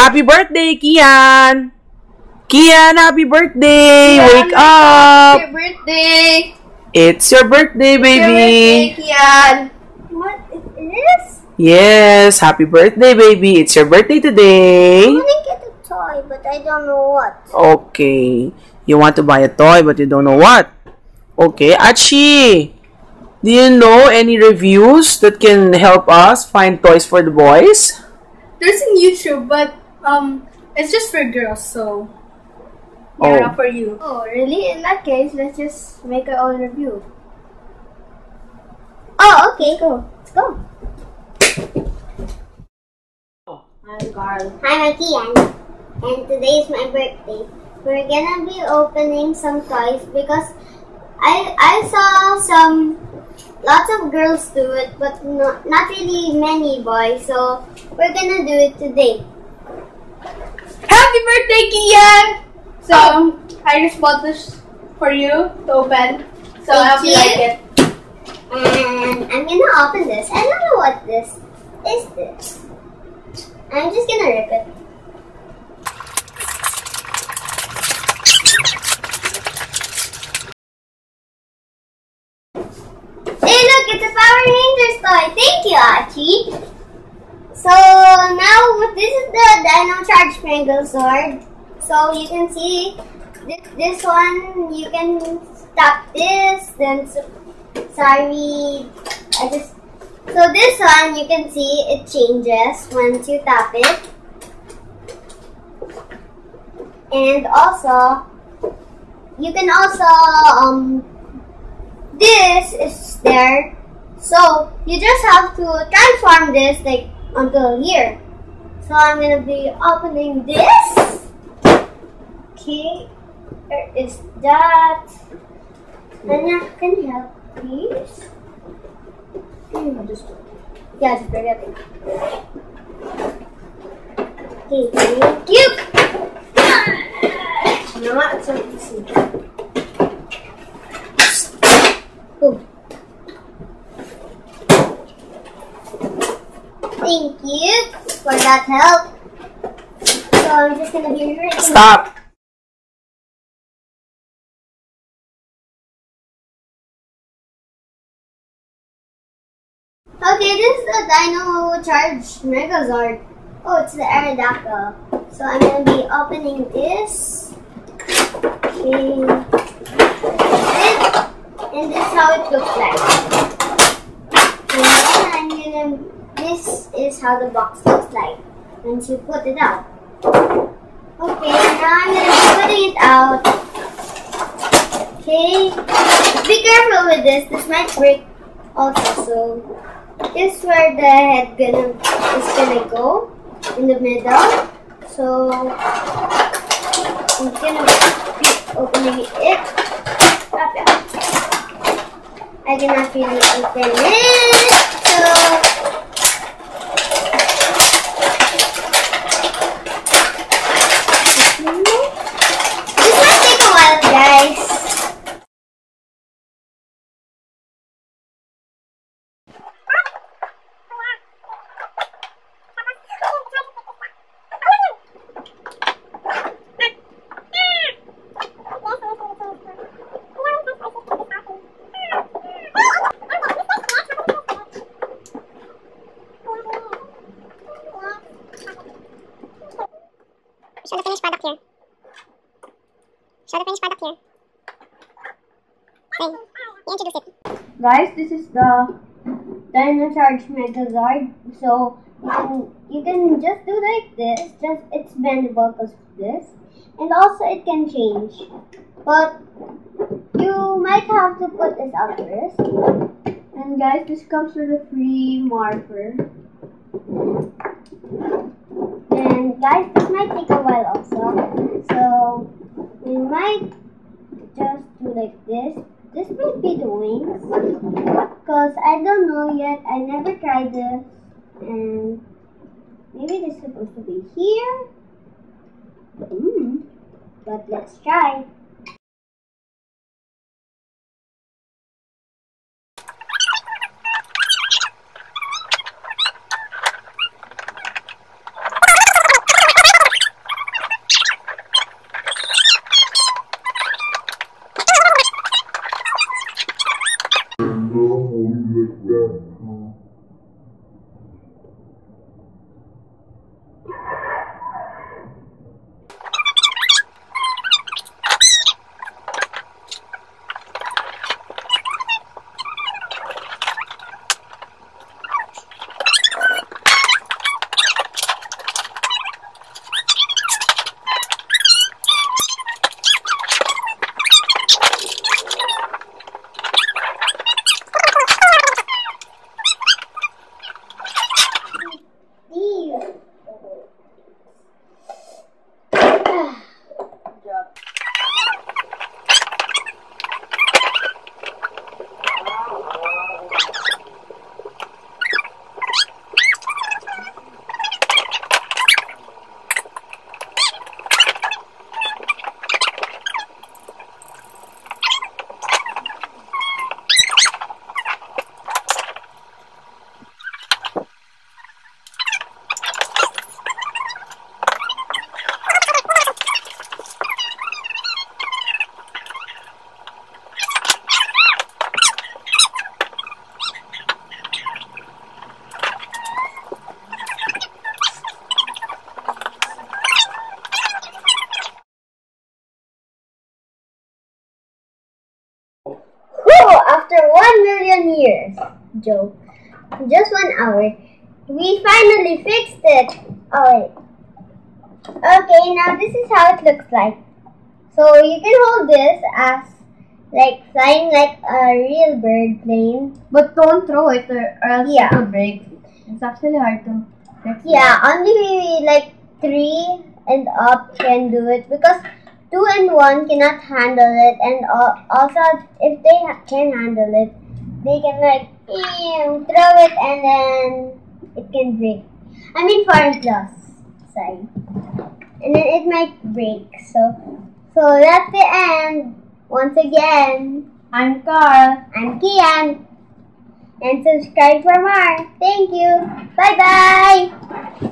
Happy birthday, Kian! Kian, happy birthday! Kian, wake up! Happy birthday! It's your birthday, baby! It's your birthday, Kian! What is this? Yes, happy birthday, baby! It's your birthday today! I want to get a toy, but I don't know what. Okay. You want to buy a toy, but you don't know what. Okay, Achi! Do you know any reviews that can help us find toys for the boys? There's on YouTube, but it's just for girls, so... Oh. Not for you. Oh, really? In that case, let's just make our own review. Oh, okay, go. Let's go. I'm Carl. I'm Akian. And today is my birthday. We're gonna be opening some toys because I saw some lots of girls do it, but not really many boys. So we're gonna do it today. Happy birthday, Kian! So, I just bought this for you to open, so I hope you like it. And I'm gonna open this. I don't know what this is. I'm just gonna rip it. Hey look, it's a Power Rangers toy. Thank you, Archie. So, now this is the Dino Charge Megazord. So you can see this one, you can stop this, then, sorry, so this one you can see it changes once you tap it. And also, you can also, this is there, so you just have to transform this like until here. So I'm gonna be opening this. Okay, where is that? Nanya, can you help, please? Yeah, just forget it. Okay, thank you! No, it's not easy. Oh. Thank you for that help. So I'm just gonna be right now. Stop! Okay, this is the Dino Charge Megazord. Oh, it's the Aerodactyl. So I'm going to be opening this. Okay. And this is how it looks like. And then I'm going to... This is how the box looks like once you put it out. Okay, now I'm going to be putting it out. Okay. Be careful with this. This might break also, so... This is where the head is gonna go in the middle. So I'm gonna keep opening it. Stop it. I cannot really open it. So this might take a while, guys. Show the finished product here. Show the finished product here. Hey, you introduce it. Guys, this is the Dino Charge Megazord. So you can just do like this. Just it's bendable because of this, and also it can change. But you might have to put this out first. And guys, this comes with a free marker. And guys, this might take a while also, so we might just do like this. This might be the wings, because I don't know yet, I never tried this, and maybe this is supposed to be here, but let's try. Years, Joe. Just 1 hour. We finally fixed it. Alright. Okay, now this is how it looks like. So you can hold this as like flying like a real bird plane. But don't throw it or else it will break. It's actually hard to fix it. Only like 3 and up can do it because 2 and 1 cannot handle it, and also if they can handle it, they can like throw it and then it can break. I mean foreign plus side. And then it might break. So that's the end. Once again, I'm Carl. I'm Kian. And subscribe for more. Thank you. Bye bye.